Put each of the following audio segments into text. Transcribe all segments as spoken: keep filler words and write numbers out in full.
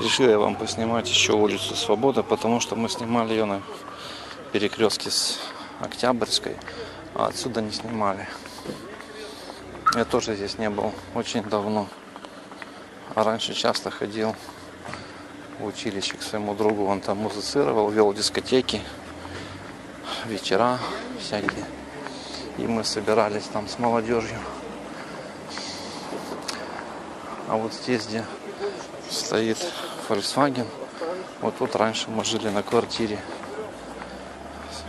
решил я вам поснимать еще улицу Свобода, потому что мы снимали ее на перекрестке с Октябрьской, а отсюда не снимали. Я тоже здесь не был очень давно. А раньше часто ходил в училище к своему другу. Он там музицировал, вел дискотеки, вечера всякие. И мы собирались там с молодежью. А вот здесь, где стоит Volkswagen, вот тут раньше мы жили на квартире.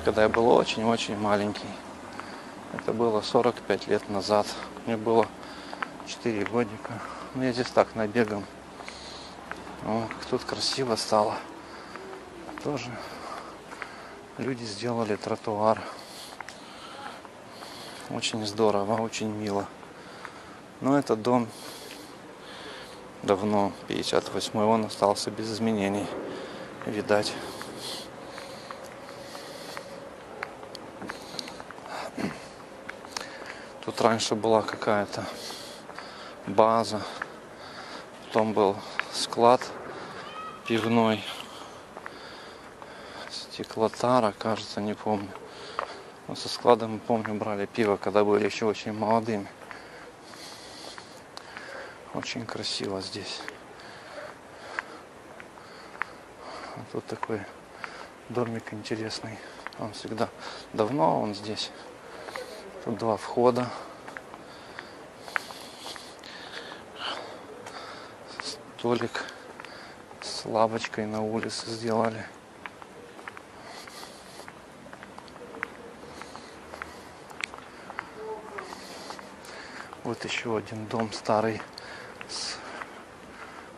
Когда я был очень-очень маленький. Это было сорок пять лет назад. Мне было четыре годика. Ну, я здесь так набегал. О, как тут красиво стало. Тоже люди сделали тротуар. Очень здорово, очень мило. Но этот дом давно, пятьдесят восьмой, он остался без изменений, видать. Тут раньше была какая-то база, потом был склад пивной, стеклотара, кажется, не помню. Но со складом, помню, брали пиво, когда были еще очень молодыми. Очень красиво здесь. А тут такой домик интересный. Он всегда давно, он здесь. Тут два входа. Столик с лавочкой на улице сделали. Вот еще один дом старый с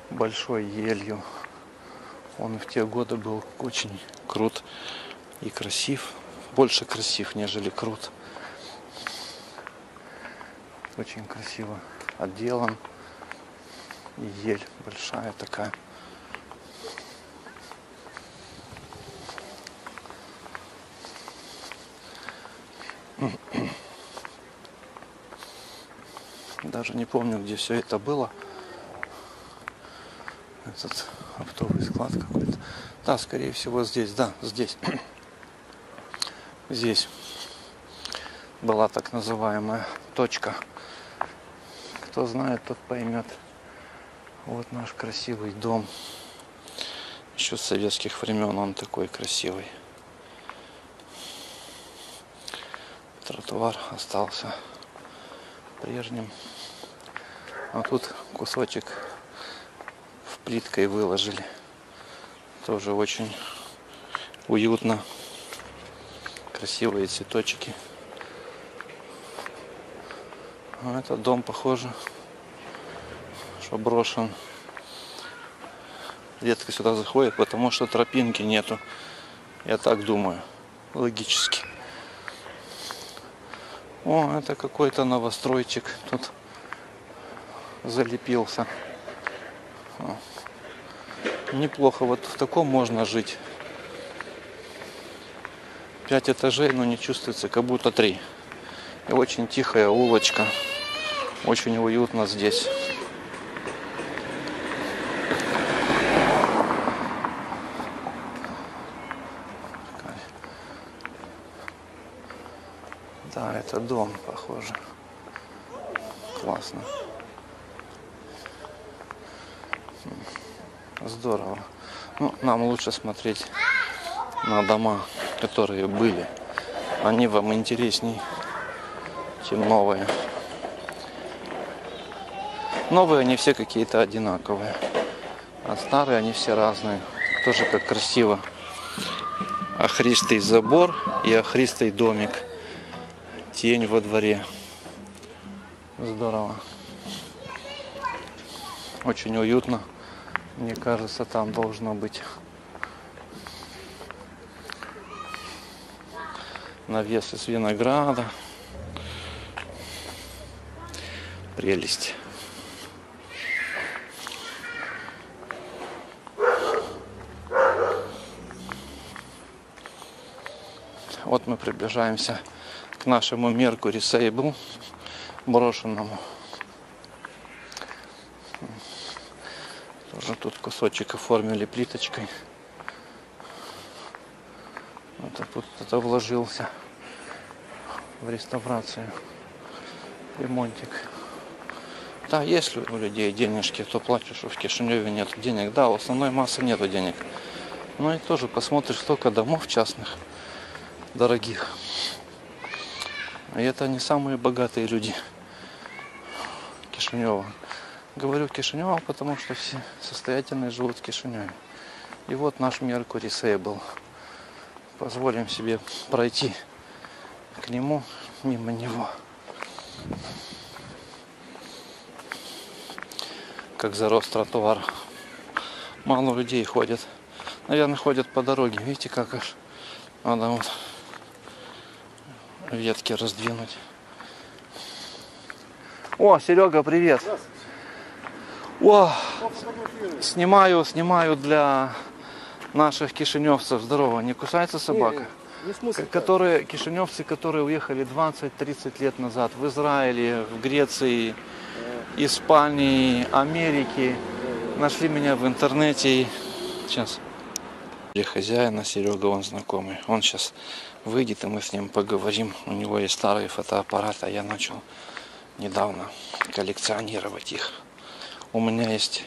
большой елью. Он в те годы был очень крут и красив. Больше красив, нежели крут. Очень красиво отделан. И ель большая такая. Даже не помню, где все это было. Этот оптовый склад какой-то. Да, скорее всего здесь, да, здесь. Здесь была так называемая точка. Кто знает, тот поймет. Вот наш красивый дом. Еще с советских времен он такой красивый. Тротуар остался прежним. А тут кусочек в плиткой выложили. Тоже очень уютно. Красивые цветочки. А этот дом, похоже, что брошен. Редко сюда заходит, потому что тропинки нету. Я так думаю. Логически. О, это какой-то новостройчик тут залепился. О. Неплохо. Вот в таком можно жить. Пять этажей, но не чувствуется, как будто три. И очень тихая улочка. Очень уютно здесь. Да, это дом, похоже. Классно. Здорово. Ну, нам лучше смотреть на дома, которые были. Они вам интересней, чем новые. Новые они все какие-то одинаковые, а старые они все разные. Тоже как красиво. Охристый забор и охристый домик. Тень во дворе. Здорово. Очень уютно. Мне кажется, там должно быть навес из винограда. Прелесть. Вот мы приближаемся к нашему Mercury Sable брошенному. Тоже тут кусочек оформили плиточкой. Вот так вот это вложился в реставрацию, ремонтик. Да, если у людей денежки, то плачешь, что в Кишиневе нет денег. Да, у основной массы нету денег. Ну и тоже посмотришь столько домов частных, дорогих. И это не самые богатые люди Кишинева. Говорю Кишинева, потому что все состоятельные живут в Кишиневе. И вот наш Mercury Sable. Позволим себе пройти к нему, мимо него. Как зарос тротуар. Мало людей ходят. Наверное, ходят по дороге. Видите, как аж надо вот ветки раздвинуть. О, Серега, привет! О, снимаю, снимаю для наших кишиневцев. Здорово, не кусается собака? Которые, кишиневцы, которые уехали двадцать-тридцать лет назад в Израиле, в Греции, Испании, Америки, нашли меня в интернете. Сейчас. Хозяина Серега, он знакомый. Он сейчас выйдет, и мы с ним поговорим. У него есть старые фотоаппараты, а я начал недавно коллекционировать их. У меня есть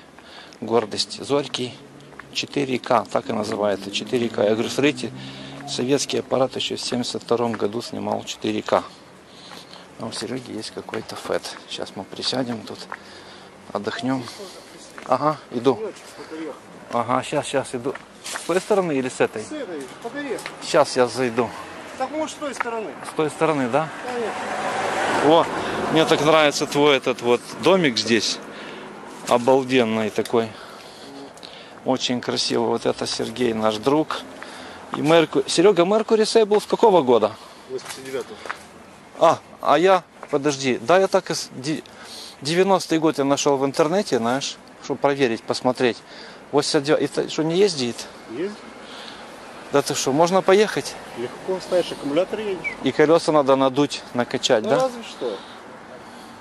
гордость Зорький четыре ка, так и называется, четыре ка. Я говорю, смотрите, советский аппарат еще в семьдесят втором году снимал четыре ка. А у Сереги есть какой-то фэт. Сейчас мы присядем тут, отдохнем. Ага, иду. Ага, сейчас, сейчас иду. С той стороны или с этой? С этой, подорез. Сейчас я зайду. Так может с той стороны? С той стороны, да? Конечно. О, мне так нравится твой этот вот домик здесь. Обалденный такой. Очень красиво. Вот это Сергей, наш друг. И Мерку... Серега, Mercury Sable с какого года? восемьдесят девятого. А, а я, подожди, да, я так из девяностый год я нашел в интернете, знаешь, чтобы проверить, посмотреть. восемьдесят девятый. И ты что, не ездит? Ездит. Да ты что, можно поехать? Легко, ставишь аккумулятор, едешь. И колеса надо надуть, накачать, ну, да? Разве что.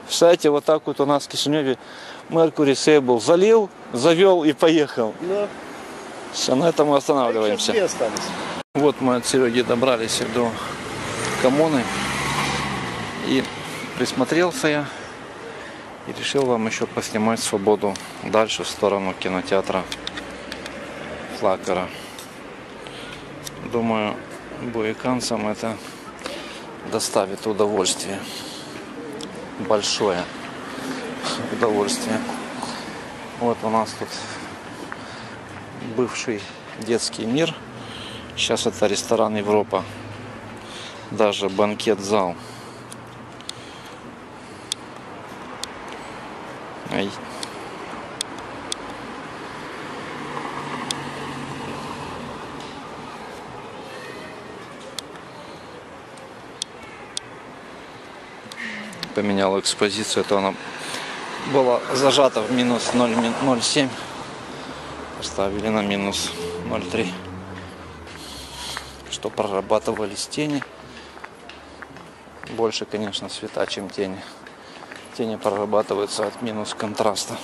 Кстати, вот так вот у нас в Кишиневе Mercury Sable залил, завел и поехал. Да. Все, на этом мы останавливаемся. А вот мы от Сереги добрались до коммуны. И присмотрелся я и решил вам еще поснимать Свободу дальше в сторону кинотеатра Флакара. Думаю, буиканцам это доставит удовольствие. Большое удовольствие. Вот у нас тут бывший детский мир. Сейчас это ресторан Европа. Даже банкет-зал. Ай. Поменял экспозицию, то она была зажата в минус ноль целых семь. Поставили на минус ноль целых три. Что прорабатывались тени. Больше, конечно, света, чем тени. Тени прорабатываются от минус контраста.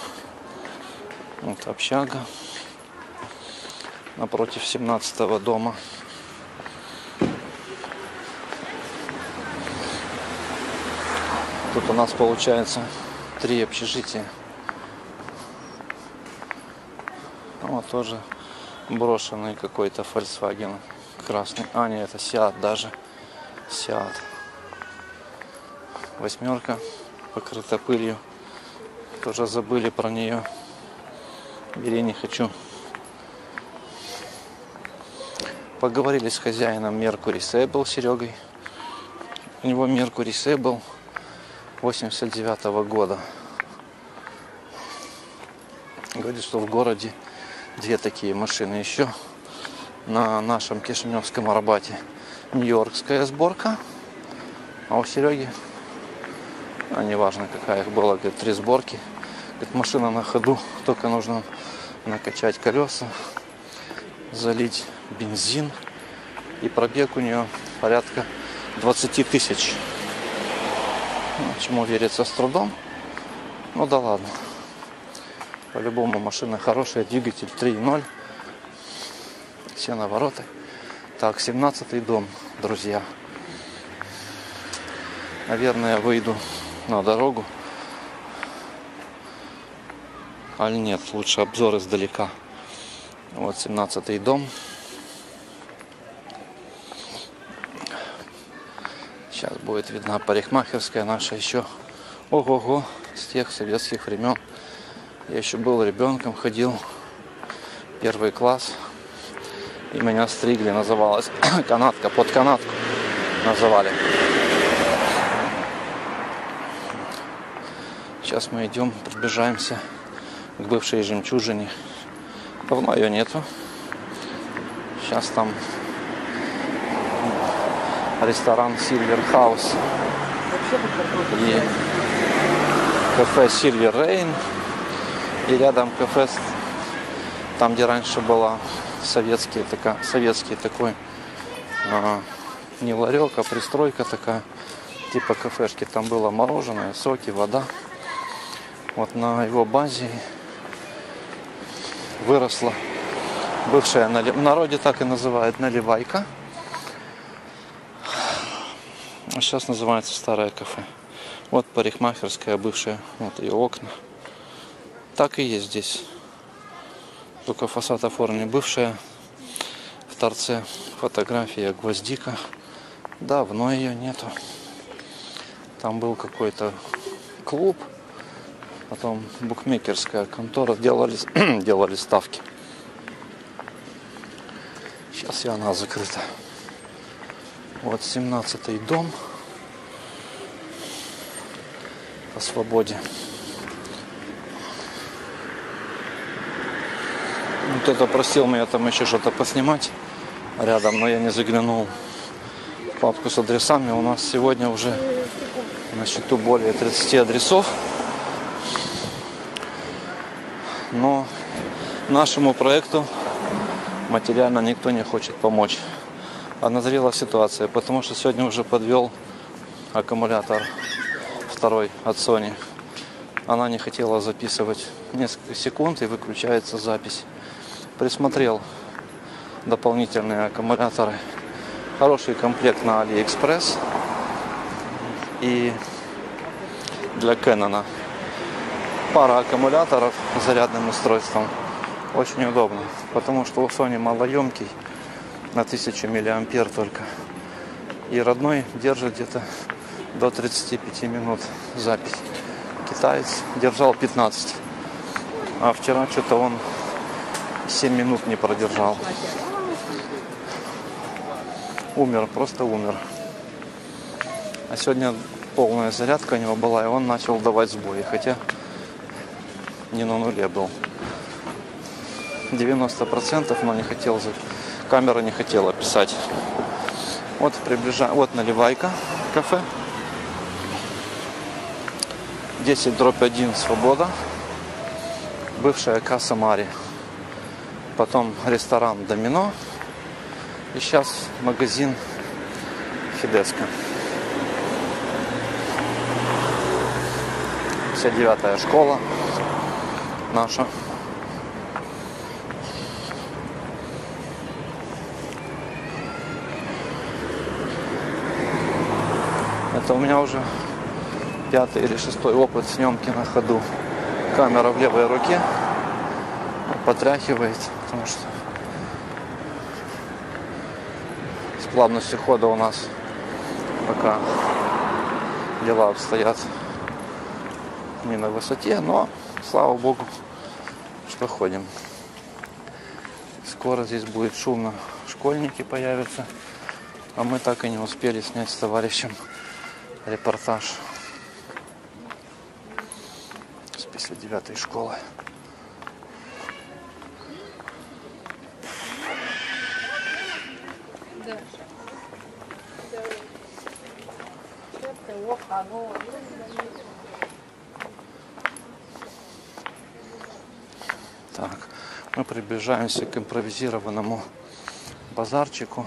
Вот общага напротив семнадцатого дома. Тут у нас получается три общежития. Вот тоже брошенный какой-то Volkswagen красный. А, нет, это Seat даже. Seat. Восьмерка. Покрыта пылью. Тоже забыли про нее. Бери не хочу. Поговорили с хозяином Mercury Sable, Серегой. У него Mercury Sable восемьдесят девятого года. Говорит, что в городе две такие машины еще. На нашем Кишиневском Арбате нью-йоркская сборка. А у Сереги, а неважно какая их была, говорит, три сборки. Говорит, машина на ходу, только нужно накачать колеса, залить бензин. И пробег у нее порядка двадцати тысяч. Чему верится с трудом. Ну да ладно. По-любому машина хорошая, двигатель три ноль. Все навороты. Так, семнадцатый дом, друзья. Наверное, выйду на дорогу. Аль нет, лучше обзор издалека. Вот семнадцатый дом. Сейчас будет видна парикмахерская наша еще. Ого-го, с тех советских времен. Я еще был ребенком, ходил первый класс. И меня стригли, называлась канатка, под канатку называли. Сейчас мы идем, приближаемся к бывшей Жемчужине. Давно ее нету. Сейчас там ресторан Сильверхаус и кафе Сильвер Рейн. И рядом кафе, там где раньше была советский, такая, советский такой, а, не ларек, а пристройка такая, типа кафешки. Там было мороженое, соки, вода. Вот на его базе выросла бывшая, в народе так и называют, наливайка. Сейчас называется старое кафе. Вот парикмахерская бывшая, вот ее окна. Так и есть здесь. Только фасад оформлен бывшая. В торце фотография гвоздика. Давно ее нету. Там был какой-то клуб. Потом букмекерская контора, делали, делали ставки. Сейчас и она закрыта. Вот семнадцатый дом по Свободе. Кто-то просил меня там еще что-то поснимать рядом, но я не заглянул в папку с адресами. У нас сегодня уже на счету более тридцати адресов. Но нашему проекту материально никто не хочет помочь. А назрела ситуация, потому что сегодня уже подвел аккумулятор второй от Sony. Она не хотела записывать несколько секунд, и выключается запись. Присмотрел дополнительные аккумуляторы. Хороший комплект на AliExpress и для Кэнона. Пара аккумуляторов с зарядным устройством. Очень удобно, потому что у Sony малоемкий, на тысячу миллиампер только. И родной держит где-то до тридцати пяти минут запись. Китаец держал пятнадцать. А вчера что-то он семь минут не продержал. Умер, просто умер. А сегодня полная зарядка у него была, и он начал давать сбои. Хотя не на нуле был. девяносто процентов, но не хотел, камера не хотела писать. Вот приближаем, вот наливайка, кафе. десять дробь один Свобода. Бывшая касса Мари. Потом ресторан Домино. И сейчас магазин Фидеско. пятьдесят девятая школа. Наша. Это у меня уже пятый или шестой опыт съемки на ходу. Камера в левой руке потряхивает, потому что с плавностью хода у нас пока дела обстоят не на высоте, но слава богу, что ходим. Скоро здесь будет шумно, школьники появятся. А мы так и не успели снять с товарищем репортаж с пятьдесят девятой школы. Так, мы приближаемся к импровизированному базарчику.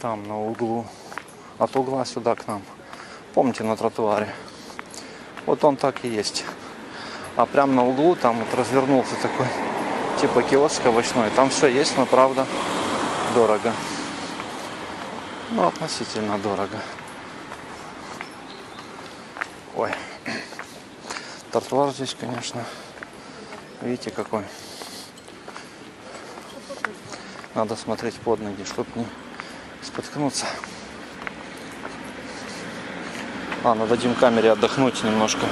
Там на углу, от угла сюда к нам. Помните, на тротуаре? Вот он так и есть. а прям на углу там вот развернулся такой типа киоск овощной. Там все есть, но правда дорого. Ну, относительно дорого. Ой. Тротуар здесь, конечно, видите какой. Надо смотреть под ноги, чтобы не споткнуться. Ладно, дадим камере отдохнуть немножко.